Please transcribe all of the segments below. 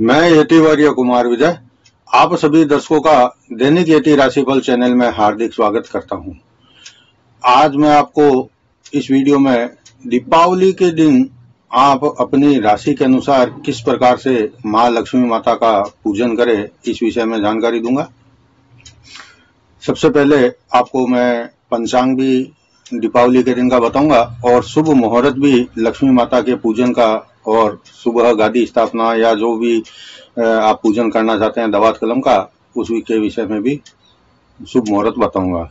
मैं eighty warrior Kumar Vijay, आप सभी दर्शकों का दैनिक एटी राशिफल चैनल में हार्दिक स्वागत करता हूं। आज मैं आपको इस वीडियो में दीपावली के दिन आप अपनी राशि के अनुसार किस प्रकार से मां लक्ष्मी माता का पूजन करें, इस विषय में जानकारी दूंगा। सबसे पहले आपको मैं पंचांग भी दीपावली के दिन का बताऊंगा और शुभ मुहूर्त भी लक्ष्मी माता के पूजन का और सुबह गादी स्थापना या जो भी आप पूजन करना चाहते हैं दवात कलम का, उसी के विषय में भी शुभ मुहूर्त बताऊंगा।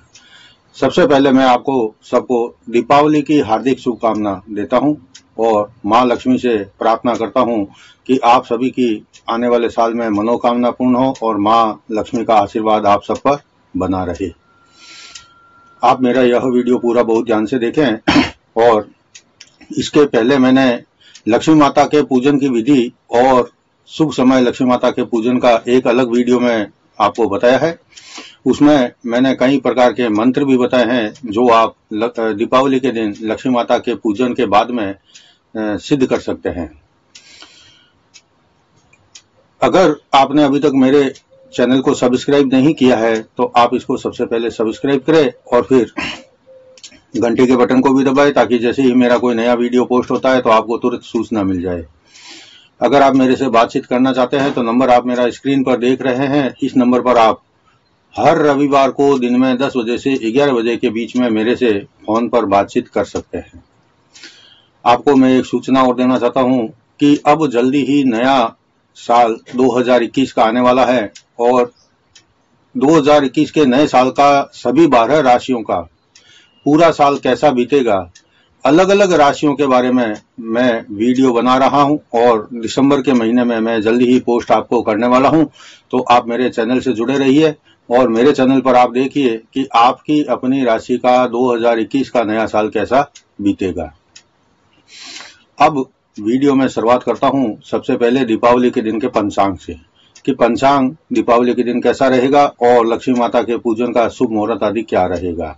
सबसे पहले मैं आपको सबको दीपावली की हार्दिक शुभकामना देता हूं और मां लक्ष्मी से प्रार्थना करता हूं कि आप सभी की आने वाले साल में मनोकामना पूर्ण हो और मां लक्ष्मी का आशीर्वाद आप सब पर बना रहे। आप मेरा यह वीडियो पूरा बहुत ध्यान से देखें। और इसके पहले मैंने लक्ष्मी माता के पूजन की विधि और शुभ समय लक्ष्मी माता के पूजन का एक अलग वीडियो में आपको बताया है। उसमें मैंने कई प्रकार के मंत्र भी बताए हैं जो आप दीपावली के दिन लक्ष्मी माता के पूजन के बाद में सिद्ध कर सकते हैं। अगर आपने अभी तक मेरे चैनल को सब्सक्राइब नहीं किया है तो आप इसको सबसे पहले सब्सक्राइब करें और फिर घंटी के बटन को भी दबाएं ताकि जैसे ही मेरा कोई नया वीडियो पोस्ट होता है तो आपको तुरंत सूचना मिल जाए। अगर आप मेरे से बातचीत करना चाहते हैं तो नंबर आप मेरा स्क्रीन पर देख रहे हैं, इस नंबर पर आप हर रविवार को दिन में 10 बजे से 11 बजे के बीच में मेरे से फोन पर बातचीत कर सकते हैं। आपको मैं एक सूचना और देना चाहता हूँ कि अब जल्दी ही नया साल 2021 का आने वाला है और 2021 के नए साल का सभी 12 राशियों का पूरा साल कैसा बीतेगा, अलग अलग राशियों के बारे में मैं वीडियो बना रहा हूं और दिसंबर के महीने में मैं जल्दी ही पोस्ट आपको करने वाला हूं। तो आप मेरे चैनल से जुड़े रहिए और मेरे चैनल पर आप देखिए कि आपकी अपनी राशि का 2021 का नया साल कैसा बीतेगा। अब वीडियो में शुरुआत करता हूं सबसे पहले दीपावली के दिन के पंचांग से कि पंचांग दीपावली के दिन कैसा रहेगा और लक्ष्मी माता के पूजन का शुभ मुहूर्त आदि क्या रहेगा,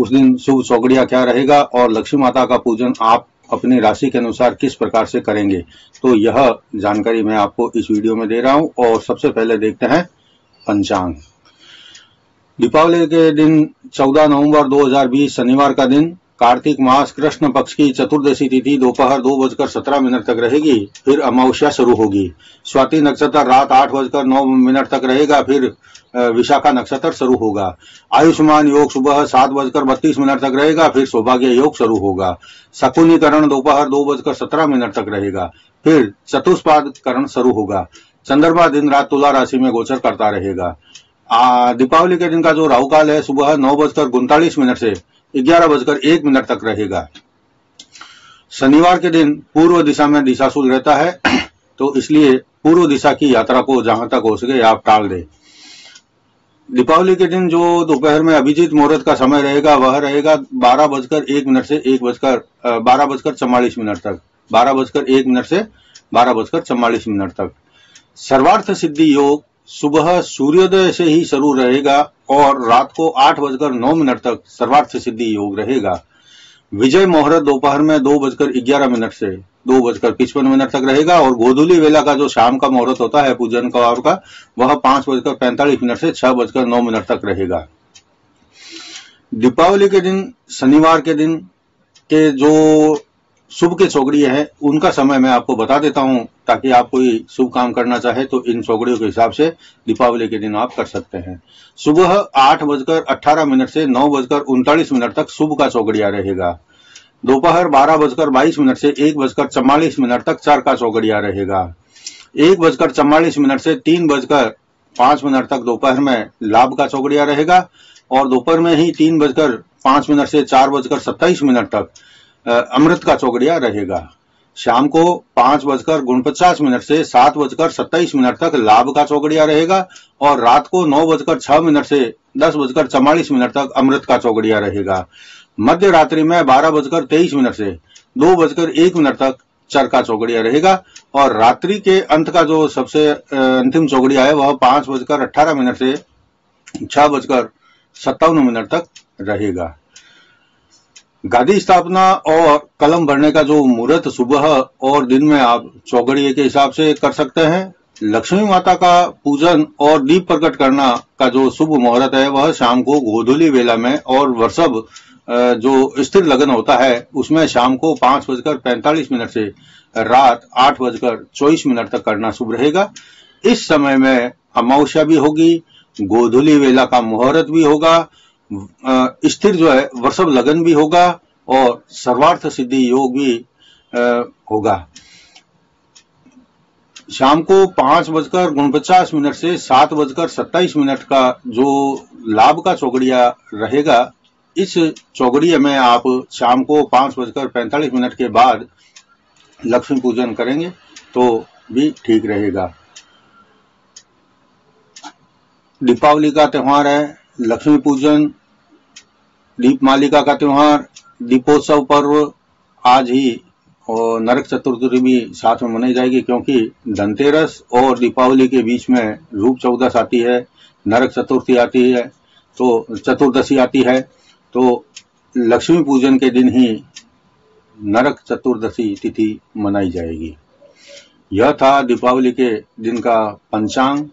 उस दिन शुभ चौगड़िया क्या रहेगा और लक्ष्मी माता का पूजन आप अपनी राशि के अनुसार किस प्रकार से करेंगे, तो यह जानकारी मैं आपको इस वीडियो में दे रहा हूं। और सबसे पहले देखते हैं पंचांग। दीपावली के दिन 14 नवंबर 2020 शनिवार का दिन, कार्तिक मास कृष्ण पक्ष की चतुर्दशी तिथि दोपहर 2:17 तक रहेगी, फिर अमावस्या शुरू होगी। स्वाति नक्षत्र रात 8:09 तक रहेगा, फिर विशाखा नक्षत्र शुरू होगा। आयुष्मान योग सुबह 7:32 तक रहेगा, फिर सौभाग्य योग शुरू होगा। शकुनीकरण दोपहर 2:17 तक रहेगा, फिर चतुष्पादकरण शुरू होगा। चंद्रमा दिन रात तुला राशि में गोचर करता रहेगा। दीपावली के दिन का जो राहुकाल है सुबह 9:39 से 11:01 तक रहेगा। शनिवार के दिन पूर्व दिशा में दिशाशूल रहता है तो इसलिए पूर्व दिशा की यात्रा को जहां तक हो सके आप टाल दें। दीपावली के दिन जो दोपहर में अभिजीत मुहूर्त का समय रहेगा वह रहेगा 12:01 से 12:44 तक, 12:01 से 12:44 तक। सर्वार्थ सिद्धि योग सुबह सूर्योदय से ही शुरू रहेगा और रात को 8:09 तक सर्वार्थ सिद्धि योग रहेगा। विजय मुहूर्त दोपहर में 2:11 से 2:55 तक रहेगा और गोधूली वेला का जो शाम का मुहूर्त होता है पूजन का आपका, वह 5:45 से 6:09 तक रहेगा। दीपावली के दिन शनिवार के दिन के जो शुभ के चौगड़िए हैं उनका समय मैं आपको बता देता हूं ताकि आप कोई शुभ काम करना चाहे तो इन चौगड़ियों के हिसाब से दीपावली के दिन आप कर सकते हैं। सुबह 8:18 से 9:39 तक शुभ का चौगड़िया रहेगा। दोपहर 12:22 से 1:44 तक चार का चौगड़िया रहेगा। 1:44 से 3:05 तक दोपहर में लाभ का चौगड़िया रहेगा और दोपहर में ही 3:05 से 4:27 तक अमृत का चौगड़िया रहेगा। शाम को 5:49 से 7:27 तक लाभ का चौगड़िया रहेगा और रात को 9:06 से 10:44 तक अमृत का चौगड़िया रहेगा। मध्य रात्रि में 12:23 से 2:01 तक चर का चौगड़िया रहेगा और रात्रि के अंत का जो सबसे अंतिम चौगड़िया है वह 5:18 से 6:57 तक रहेगा। गादी स्थापना और कलम भरने का जो मुहूर्त सुबह और दिन में आप चौगड़िए के हिसाब से कर सकते हैं लक्ष्मी माता का पूजन और दीप प्रकट करना का जो शुभ मुहूर्त है वह शाम को गोधूली वेला में और वर्षभ जो स्थिर लगन होता है उसमें शाम को 5:45 से रात 8:24 तक करना शुभ रहेगा। इस समय में अमावस्या भी होगी, गोधूली वेला का मुहूर्त भी होगा, स्थिर जो है वर्षभ लगन भी होगा और सर्वार्थ सिद्धि योग भी होगा। शाम को 5:49 से 7:27 का जो लाभ का चौघड़िया रहेगा, इस चौघड़िया में आप शाम को 5:45 के बाद लक्ष्मी पूजन करेंगे तो भी ठीक रहेगा। दीपावली का त्यौहार है, लक्ष्मी पूजन, दीपमालिका का त्यौहार, दीपोत्सव पर्व आज ही और नरक चतुर्थी भी साथ में मनाई जाएगी, क्योंकि धनतेरस और दीपावली के बीच में रूप चौदस आती है, नरक चतुर्थी आती है, तो चतुर्दशी आती है, तो लक्ष्मी पूजन के दिन ही नरक चतुर्दशी तिथि मनाई जाएगी। यह था दीपावली के दिन का पंचांग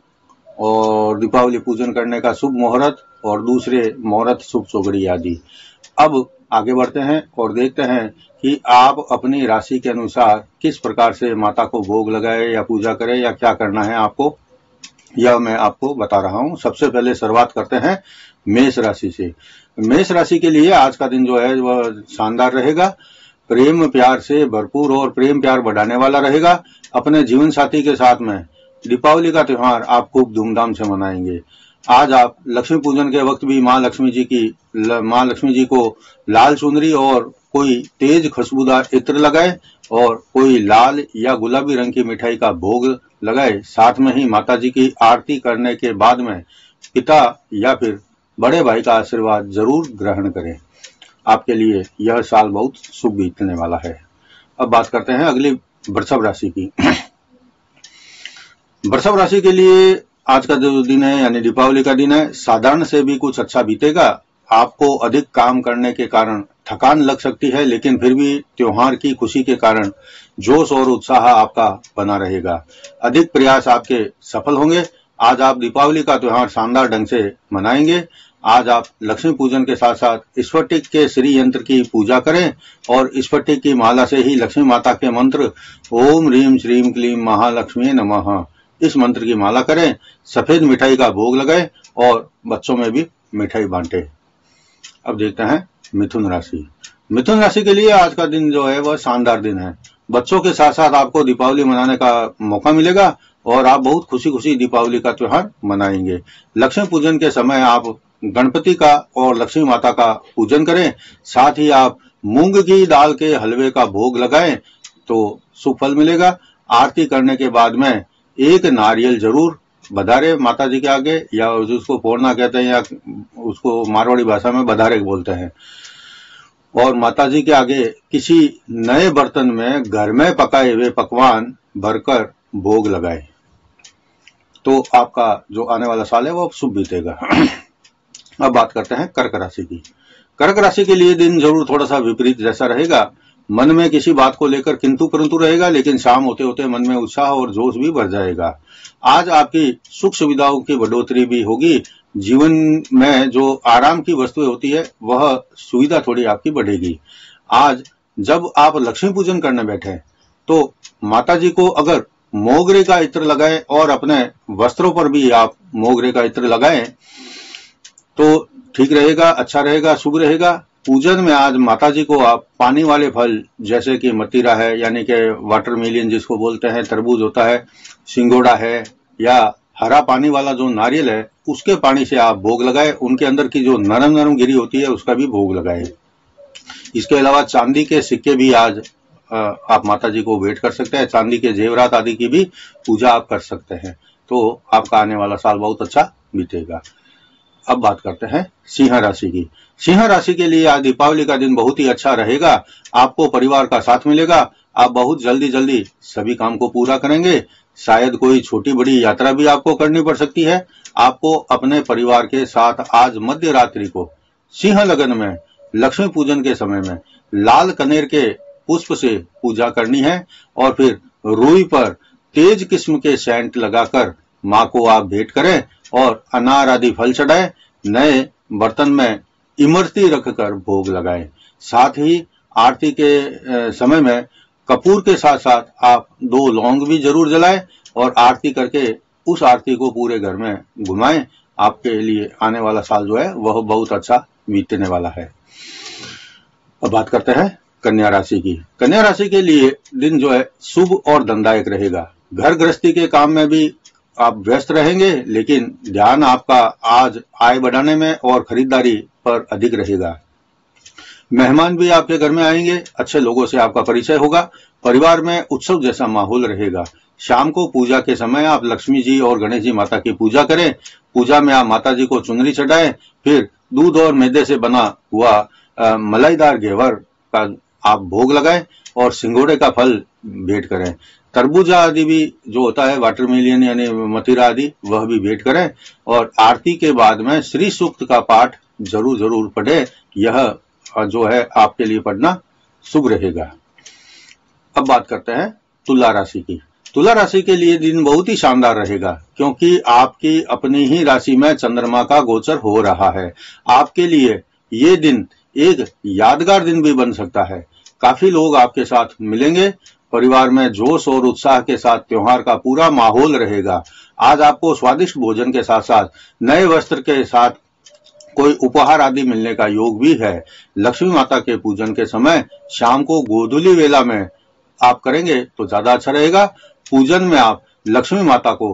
और दीपावली पूजन करने का शुभ मुहूर्त और दूसरे मुहूर्त शुभ चौघड़ी आदि। अब आगे बढ़ते हैं और देखते हैं कि आप अपनी राशि के अनुसार किस प्रकार से माता को भोग लगाए या पूजा करें या क्या करना है आपको, यह मैं आपको बता रहा हूं। सबसे पहले शुरुआत करते हैं मेष राशि से। मेष राशि के लिए आज का दिन जो है वह शानदार रहेगा, प्रेम प्यार से भरपूर और प्रेम प्यार बढ़ाने वाला रहेगा। अपने जीवन साथी के साथ में दीपावली का त्यौहार आप खूब धूमधाम से मनाएंगे। आज आप लक्ष्मी पूजन के वक्त भी माँ लक्ष्मी जी को लाल चुनरी और कोई तेज खुशबूदार इत्र लगाए और कोई लाल या गुलाबी रंग की मिठाई का भोग लगाए। साथ में ही माता जी की आरती करने के बाद में पिता या फिर बड़े भाई का आशीर्वाद जरूर ग्रहण करें। आपके लिए यह साल बहुत शुभ बीतने वाला है। अब बात करते हैं अगली वृषभ राशि की। वृषभ राशि के लिए आज का जो दिन है यानी दीपावली का दिन है, साधारण से भी कुछ अच्छा बीतेगा। आपको अधिक काम करने के कारण थकान लग सकती है, लेकिन फिर भी त्योहार की खुशी के कारण जोश और उत्साह आपका बना रहेगा। अधिक प्रयास आपके सफल होंगे। आज आप दीपावली का त्योहार शानदार ढंग से मनाएंगे। आज आप लक्ष्मी पूजन के साथ साथ स्फटिक के श्री यंत्र की पूजा करें और स्फटिक की माला से ही लक्ष्मी माता के मंत्र ओम ह्रीम श्रीम क्लीम महालक्ष्मी नमः, इस मंत्र की माला करें। सफेद मिठाई का भोग लगाएं और बच्चों में भी मिठाई बांटें। अब देखते हैं मिथुन राशि। मिथुन राशि के लिए आज का दिन जो है वह शानदार दिन है। बच्चों के साथ साथ आपको दीपावली मनाने का मौका मिलेगा और आप बहुत खुशी खुशी दीपावली का त्योहार मनाएंगे। लक्ष्मी पूजन के समय आप गणपति का और लक्ष्मी माता का पूजन करें। साथ ही आप मूंग की दाल के हलवे का भोग लगाएं तो शुभ फल मिलेगा। आरती करने के बाद में एक नारियल जरूर बधारे माता जी के आगे, या उसको फोड़ना कहते हैं या उसको मारवाड़ी भाषा में बधारे बोलते हैं, और माता जी के आगे किसी नए बर्तन में घर में पकाए हुए पकवान भरकर भोग लगाए तो आपका जो आने वाला साल है वो शुभ बीतेगा। अब बात करते हैं कर्क राशि की। कर्क राशि के लिए दिन जरूर थोड़ा सा विपरीत जैसा रहेगा। मन में किसी बात को लेकर किंतु परंतु रहेगा, लेकिन शाम होते होते मन में उत्साह और जोश भी भर जाएगा। आज आपकी सुख सुविधाओं की बढ़ोतरी भी होगी। जीवन में जो आराम की वस्तुएं होती है वह सुविधा थोड़ी आपकी बढ़ेगी। आज जब आप लक्ष्मी पूजन करने बैठे तो माता जी को अगर मोगरे का इत्र लगाएं और अपने वस्त्रों पर भी आप मोगरे का इत्र लगाएं तो ठीक रहेगा, अच्छा रहेगा, शुभ रहेगा। पूजन में आज माता जी को आप पानी वाले फल जैसे कि मतीरा है यानी कि वाटरमेलन जिसको बोलते हैं, तरबूज होता है, सिंगोड़ा है, या हरा पानी वाला जो नारियल है उसके पानी से आप भोग लगाए। उनके अंदर की जो नरम नरम गिरी होती है उसका भी भोग लगाए। इसके अलावा चांदी के सिक्के भी आज आप माता जी को भेंट कर सकते हैं। चांदी के जेवरात आदि की भी पूजा आप कर सकते हैं तो आपका आने वाला साल बहुत अच्छा बीतेगा। अब बात करते हैं सिंह राशि की। सिंह राशि के लिए आज दीपावली का दिन बहुत ही अच्छा रहेगा। आपको परिवार का साथ मिलेगा। आप बहुत जल्दी जल्दी सभी काम को पूरा करेंगे। शायद कोई छोटी बड़ी यात्रा भी आपको करनी पड़ सकती है। आपको अपने परिवार के साथ आज मध्य रात्रि को सिंह लगन में लक्ष्मी पूजन के समय में लाल कनेर के पुष्प से पूजा करनी है और फिर रूई पर तेज किस्म के सेंट लगाकर मां को आप भेंट करें और अनार आदि फल चढ़ाएं। नए बर्तन में इमरती रखकर भोग लगाएं। साथ ही आरती के समय में कपूर के साथ साथ आप 2 लौंग भी जरूर जलाएं और आरती करके उस आरती को पूरे घर में घुमाएं। आपके लिए आने वाला साल जो है वह बहुत अच्छा बीतने वाला है। अब बात करते हैं कन्या राशि की। कन्या राशि के लिए दिन जो है शुभ और धनदायक रहेगा। घर गृहस्थी के काम में भी आप व्यस्त रहेंगे, लेकिन ध्यान आपका आज आय बढ़ाने में और खरीदारी पर अधिक रहेगा। मेहमान भी आपके घर में आएंगे, अच्छे लोगों से आपका परिचय होगा। परिवार में उत्सव जैसा माहौल रहेगा। शाम को पूजा के समय आप लक्ष्मी जी और गणेश जी माता की पूजा करें। पूजा में आप माता जी को चुनरी चढ़ाएं, फिर दूध और मैदे से बना हुआ मलाईदार घेवर का आप भोग लगाएं और सिंगोड़े का फल भेंट करें। तरबूजा आदि भी जो होता है वाटरमेलियन यानी मथुरा आदि, वह भी भेंट करें। और आरती के बाद में श्री सूक्त का पाठ जरूर पढ़ें। यह जो है आपके लिए पढ़ना शुभ रहेगा। अब बात करते हैं तुला राशि की। तुला राशि के लिए दिन बहुत ही शानदार रहेगा, क्योंकि आपकी अपनी ही राशि में चंद्रमा का गोचर हो रहा है। आपके लिए ये दिन एक यादगार दिन भी बन सकता है। काफी लोग आपके साथ मिलेंगे। परिवार में जोश और उत्साह के साथ त्योहार का पूरा माहौल रहेगा। आज आपको स्वादिष्ट भोजन के साथ साथ नए वस्त्र के साथ कोई उपहार आदि मिलने का योग भी है। लक्ष्मी माता के पूजन के समय शाम को गोधूली वेला में आप करेंगे तो ज्यादा अच्छा रहेगा। पूजन में आप लक्ष्मी माता को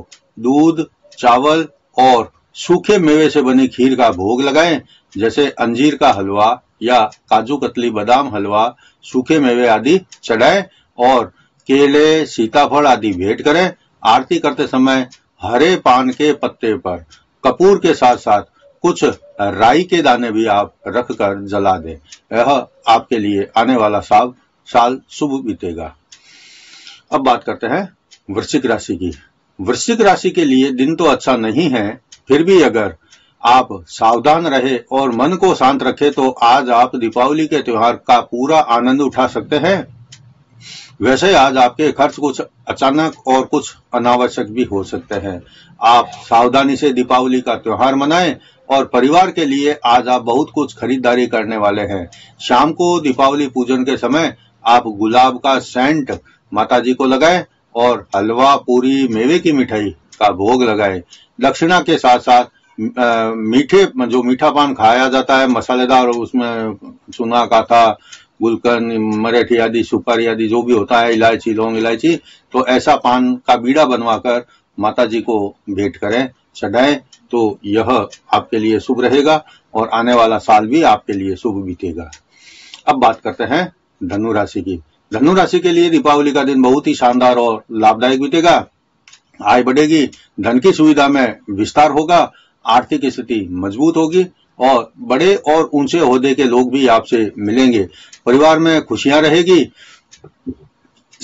दूध, चावल और सूखे मेवे से बनी खीर का भोग लगाएं, जैसे अंजीर का हलवा या काजू कतली बादाम हलवा, सूखे मेवे आदि चढ़ाएं और केले, सीताफल आदि भेंट करें। आरती करते समय हरे पान के पत्ते पर कपूर के साथ साथ कुछ राई के दाने भी आप रखकर जला दें। यह आपके लिए आने वाला साल शुभ बीतेगा। अब बात करते हैं वृश्चिक राशि की। वृश्चिक राशि के लिए दिन तो अच्छा नहीं है, फिर भी अगर आप सावधान रहे और मन को शांत रखे तो आज आप दीपावली के त्योहार का पूरा आनंद उठा सकते हैं। वैसे आज आपके खर्च कुछ अचानक और कुछ अनावश्यक भी हो सकते हैं। आप सावधानी से दीपावली का त्योहार मनाएं और परिवार के लिए आज आप बहुत कुछ खरीदारी करने वाले हैं। शाम को दीपावली पूजन के समय आप गुलाब का सेंट माता जी को लगाएं और हलवा, पूरी, मेवे की मिठाई का भोग लगाएं। दक्षिणा के साथ साथ मीठे जो मीठा पान खाया जाता है मसालेदार, उसमें चूना, काथा, गुलकंद, मरेठी आदि, सुपारी आदि जो भी होता है, इलायची, लौंग इलायची, तो ऐसा पान का बीड़ा बनवाकर माता जी को भेंट करें, चढ़ाएं तो यह आपके लिए शुभ रहेगा और आने वाला साल भी आपके लिए शुभ बीतेगा। अब बात करते हैं धनु राशि की। धनु राशि के लिए दीपावली का दिन बहुत ही शानदार और लाभदायक बीतेगा। आय बढ़ेगी, धन की सुविधा में विस्तार होगा, आर्थिक स्थिति मजबूत होगी और बड़े और ऊंचे ओहदे के लोग भी आपसे मिलेंगे। परिवार में खुशियां रहेगी।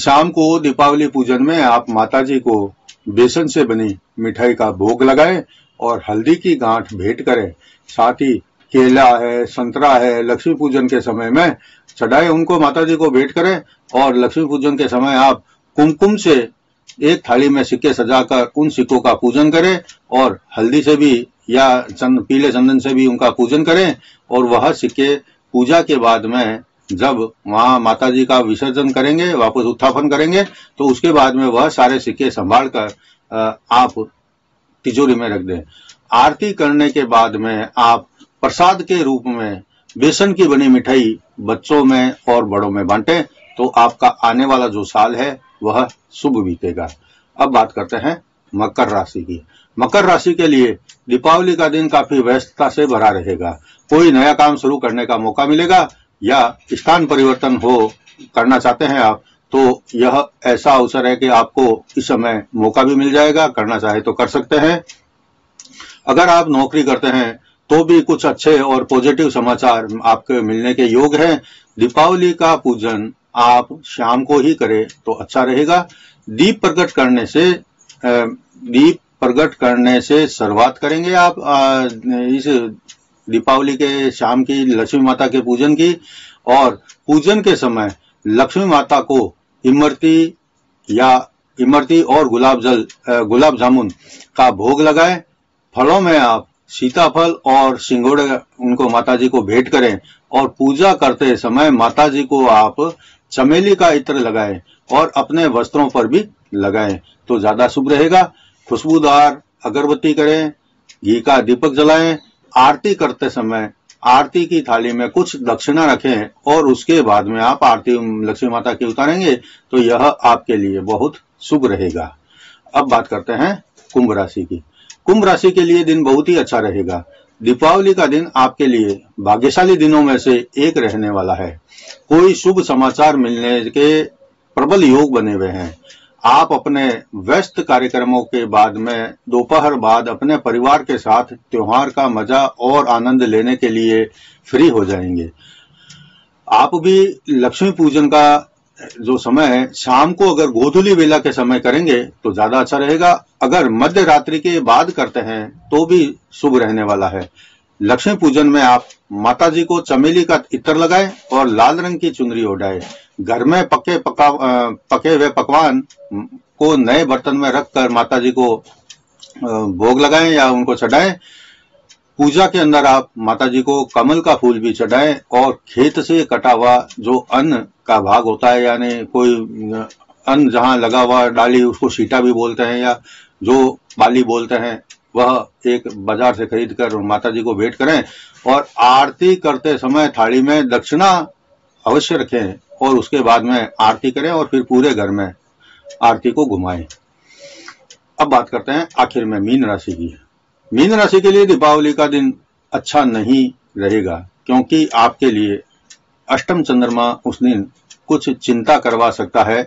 शाम को दीपावली पूजन में आप माता जी को बेसन से बनी मिठाई का भोग लगाएं और हल्दी की गांठ भेंट करें। साथ ही केला है, संतरा है, लक्ष्मी पूजन के समय में चढ़ाएं, उनको माता जी को भेंट करें। और लक्ष्मी पूजन के समय आप कुमकुम से एक थाली में सिक्के सजाकर उन सिक्कों का पूजन करें और हल्दी से भी या पीले चंदन से भी उनका पूजन करें। और वह सिक्के पूजा के बाद में जब वहां माता जी का विसर्जन करेंगे, वापस उत्थापन करेंगे, तो उसके बाद में वह सारे सिक्के संभाल कर आप तिजोरी में रख दें। आरती करने के बाद में आप प्रसाद के रूप में बेसन की बनी मिठाई बच्चों में और बड़ों में बांटें तो आपका आने वाला जो साल है वह शुभ बीतेगा। अब बात करते हैं मकर राशि की। मकर राशि के लिए दीपावली का दिन काफी व्यस्तता से भरा रहेगा। कोई नया काम शुरू करने का मौका मिलेगा या स्थान परिवर्तन करना चाहते हैं आप, तो यह ऐसा अवसर है कि आपको इस समय मौका भी मिल जाएगा, करना चाहे तो कर सकते हैं। अगर आप नौकरी करते हैं तो भी कुछ अच्छे और पॉजिटिव समाचार आपके मिलने के योग हैं। दीपावली का पूजन आप शाम को ही करें तो अच्छा रहेगा। दीप प्रकट करने से शुरुआत करेंगे आप इस दीपावली के शाम की लक्ष्मी माता के पूजन की। और पूजन के समय लक्ष्मी माता को इमरती या इमरती और गुलाब जामुन का भोग लगाए। फलों में आप सीताफल और सिंगोड़े उनको माताजी को भेंट करें और पूजा करते समय माताजी को आप चमेली का इत्र लगाएं और अपने वस्त्रों पर भी लगाएं तो ज्यादा शुभ रहेगा। खुशबूदार अगरबत्ती करें, घी का दीपक जलाएं। आरती करते समय आरती की थाली में कुछ दक्षिणा रखें और उसके बाद में आप आरती लक्ष्मी माता की उतारेंगे तो यह आपके लिए बहुत शुभ रहेगा। अब बात करते हैं कुंभ राशि की। कुंभ राशि के लिए दिन बहुत ही अच्छा रहेगा। दीपावली का दिन आपके लिए भाग्यशाली दिनों में से एक रहने वाला है। कोई शुभ समाचार मिलने के प्रबल योग बने हुए हैं। आप अपने व्यस्त कार्यक्रमों के बाद में दोपहर बाद अपने परिवार के साथ त्योहार का मजा और आनंद लेने के लिए फ्री हो जाएंगे। आप भी लक्ष्मी पूजन का जो समय है शाम को अगर गोधूली वेला के समय करेंगे तो ज्यादा अच्छा रहेगा। अगर मध्य रात्रि के बाद करते हैं तो भी शुभ रहने वाला है। लक्ष्मी पूजन में आप माताजी को चमेली का इत्र लगाएं और लाल रंग की चुनरी ओढ़ाएं। घर में पके हुए पकवान को नए बर्तन में रखकर माताजी को भोग लगाएं या उनको चढ़ाएं। पूजा के अंदर आप माताजी को कमल का फूल भी चढ़ाएं और खेत से कटा हुआ जो अन्न का भाग होता है, यानी कोई अन्न जहां लगा हुआ डाली उसको सीटा भी बोलते हैं या जो बाली बोलते हैं, वह एक बाजार से खरीद कर माताजी को भेंट करें और आरती करते समय थाली में दक्षिणा अवश्य रखें और उसके बाद में आरती करें और फिर पूरे घर में आरती को घुमाएं। अब बात करते हैं आखिर में मीन राशि की। मीन राशि के लिए दीपावली का दिन अच्छा नहीं रहेगा क्योंकि आपके लिए अष्टम चंद्रमा उस दिन कुछ चिंता करवा सकता है,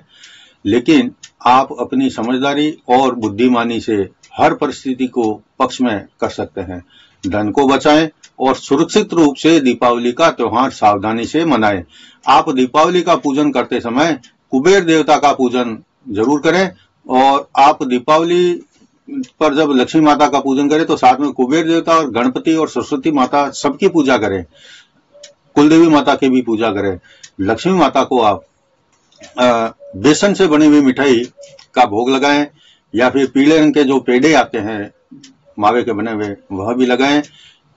लेकिन आप अपनी समझदारी और बुद्धिमानी से हर परिस्थिति को पक्ष में कर सकते हैं। धन को बचाएं और सुरक्षित रूप से दीपावली का त्योहार सावधानी से मनाएं। आप दीपावली का पूजन करते समय कुबेर देवता का पूजन जरूर करें और आप दीपावली पर जब लक्ष्मी माता का पूजन करें तो साथ में कुबेर देवता और गणपति और सरस्वती माता सबकी पूजा करें। कुलदेवी माता की भी पूजा करें। लक्ष्मी माता को आप बेसन से बनी हुई मिठाई का भोग लगाएं या फिर पीले रंग के जो पेड़े आते हैं मावे के बने हुए वह भी लगाएं।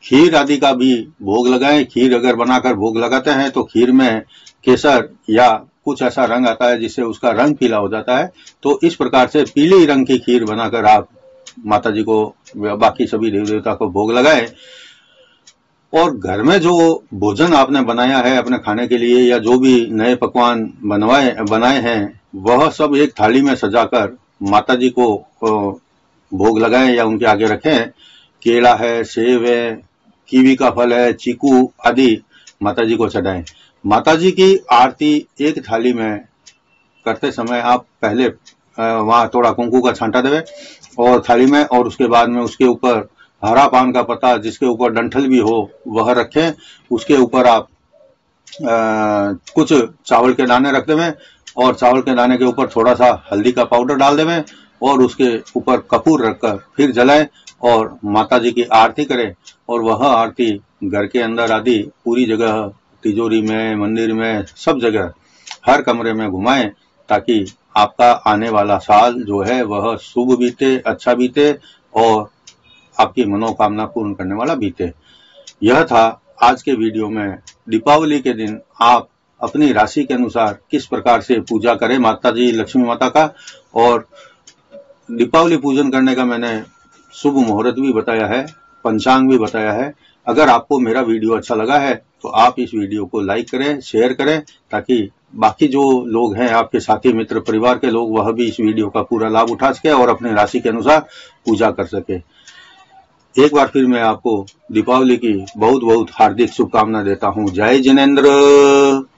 खीर आदि का भी भोग लगाएं। खीर अगर बनाकर भोग लगाते हैं तो खीर में केसर या कुछ ऐसा रंग आता है जिससे उसका रंग पीला हो जाता है, तो इस प्रकार से पीले रंग की खीर बनाकर आप माता जी को बाकी सभी देवी देवता को भोग लगाएं और घर में जो भोजन आपने बनाया है अपने खाने के लिए या जो भी नए पकवान बनाए हैं वह सब एक थाली में सजाकर माताजी को भोग लगाएं या उनके आगे रखें। केला है, सेब है, कीवी का फल है, चीकू आदि माताजी को चढ़ाएं। माताजी की आरती एक थाली में करते समय आप पहले वहां थोड़ा कुंकू का छांटा देवे और थाली में, और उसके बाद में उसके ऊपर हरा पान का पत्ता जिसके ऊपर डंठल भी हो वह रखें। उसके ऊपर आप कुछ चावल के दाने रख देवें और चावल के दाने के ऊपर थोड़ा सा हल्दी का पाउडर डाल देवें और उसके ऊपर कपूर रखकर फिर जलाएं और माताजी की आरती करें। और वह आरती घर के अंदर आदि पूरी जगह, तिजोरी में, मंदिर में, सब जगह, हर कमरे में घुमाएं ताकि आपका आने वाला साल जो है वह शुभ बीते, अच्छा बीते और आपकी मनोकामना पूर्ण करने वाला बीते। यह था आज के वीडियो में दीपावली के दिन आप अपनी राशि के अनुसार किस प्रकार से पूजा करें माताजी लक्ष्मी माता का, और दीपावली पूजन करने का मैंने शुभ मुहूर्त भी बताया है, पंचांग भी बताया है। अगर आपको मेरा वीडियो अच्छा लगा है तो आप इस वीडियो को लाइक करें, शेयर करें ताकि बाकी जो लोग हैं आपके साथी मित्र परिवार के लोग वह भी इस वीडियो का पूरा लाभ उठा सके और अपनी राशि के अनुसार पूजा कर सके। एक बार फिर मैं आपको दीपावली की बहुत बहुत हार्दिक शुभकामना देता हूँ। जय जिनेंद्र।